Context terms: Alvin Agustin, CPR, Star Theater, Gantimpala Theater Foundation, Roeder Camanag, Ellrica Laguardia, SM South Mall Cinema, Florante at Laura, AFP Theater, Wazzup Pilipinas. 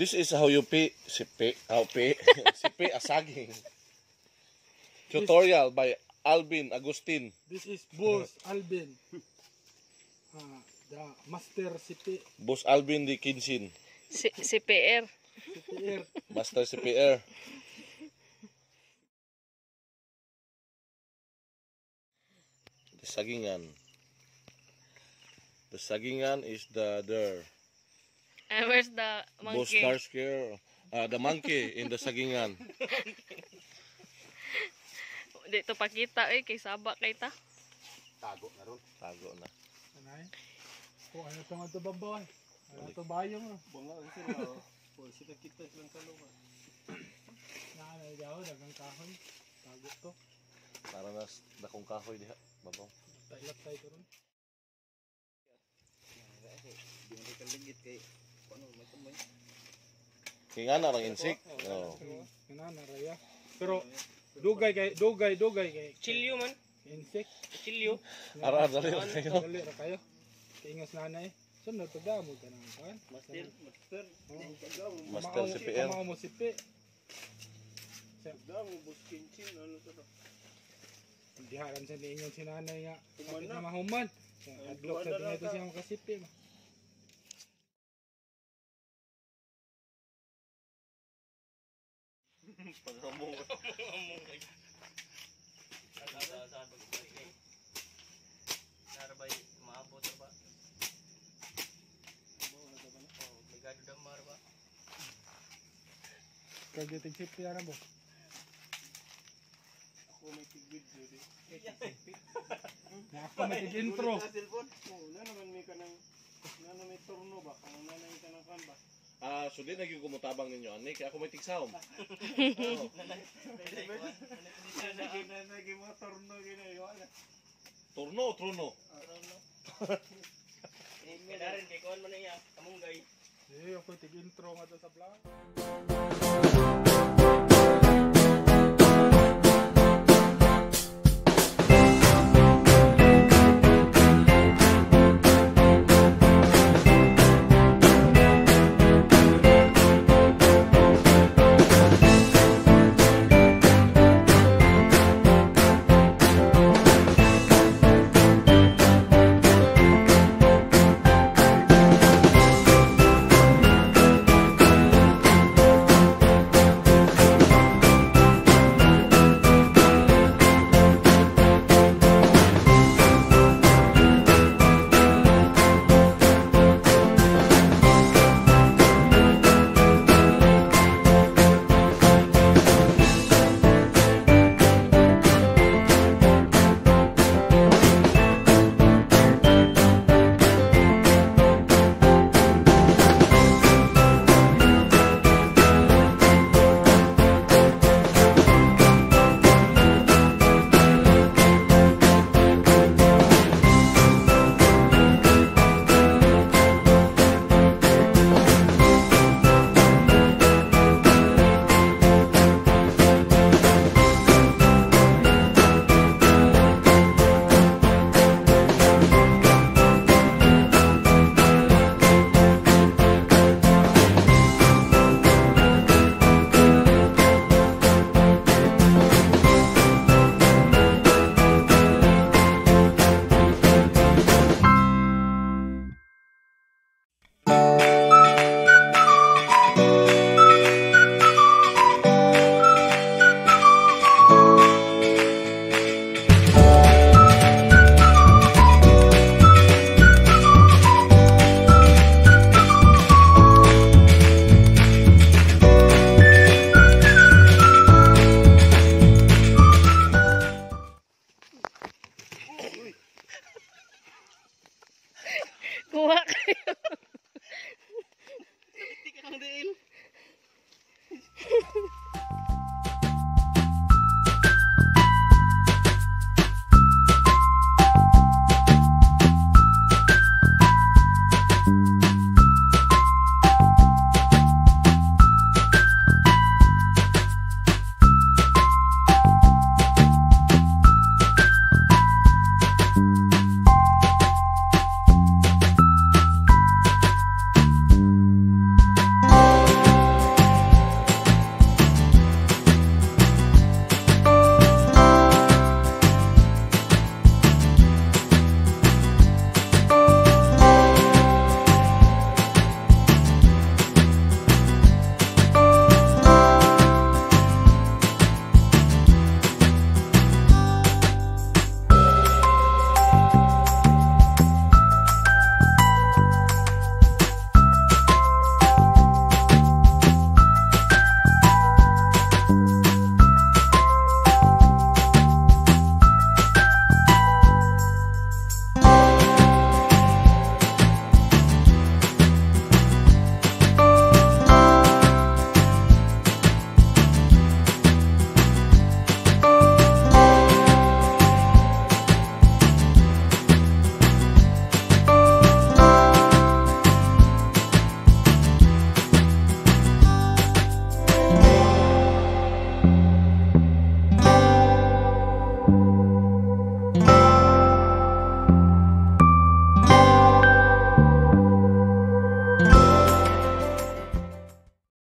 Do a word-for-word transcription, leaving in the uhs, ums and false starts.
This is how you pay, si pay, how pay, si pay a saging. Tutorial by Alvin Agustin. This is Boss Alvin. Uh, the Master C P. Boss Alvin de Kinsin. C CPR. C P R. Master C P R. The sagingan. The sagingan is the there. And where's the monkey? Boss Darsker, uh, the monkey in the sagingan. Dito pakita eh, kay Sabak kay ta. Tago na ron. Tago na. Anay? Ko ano tong ato baboy? Ano to bayong? Bunga kasi na. Po sita kita lang kalunga. Na na daw dagang kahoy. Tago to. Para nas dakong kahoy diha, babaw. Tailak tayo ron. Di mo kaligit kay ano may tumoy. Kingana rang insik. Oh. Kingana raya. Pero dugay kay dugay dugay kay chilyo man. Insect chilyo. Ara dali ra kayo. Dali ra kayo. Ingas nanay. Sunod pagdamo kanang kan. Master master. Master C P R. Mao C P R. Sabdamo buskin chin ano to. Diharan sa ninyong sinanay nga. Kumana mahuman. Adlok sa dito siya makasipi. Pagramong. Pagramong kayo. Saan pagbalik kayo? Narabay, maabot na ba? Ligado ng maraba. Kagating sipi na mo? Ako may tigwid doon eh. Ako may tig-intro. Wala naman may ka ng, wala naman may turno ba? Kung nanay ka ng kamba. Ah, so din naging kumutabang ninyo, Anne, kaya ako may tigsawm. Oo. Naging mga turno ginayo. Turno o truno? Turno. Kaya rin, kaya kuhan mo na iya, kamunggay. Eh, ako tig-intro nga doon sa vlog. What?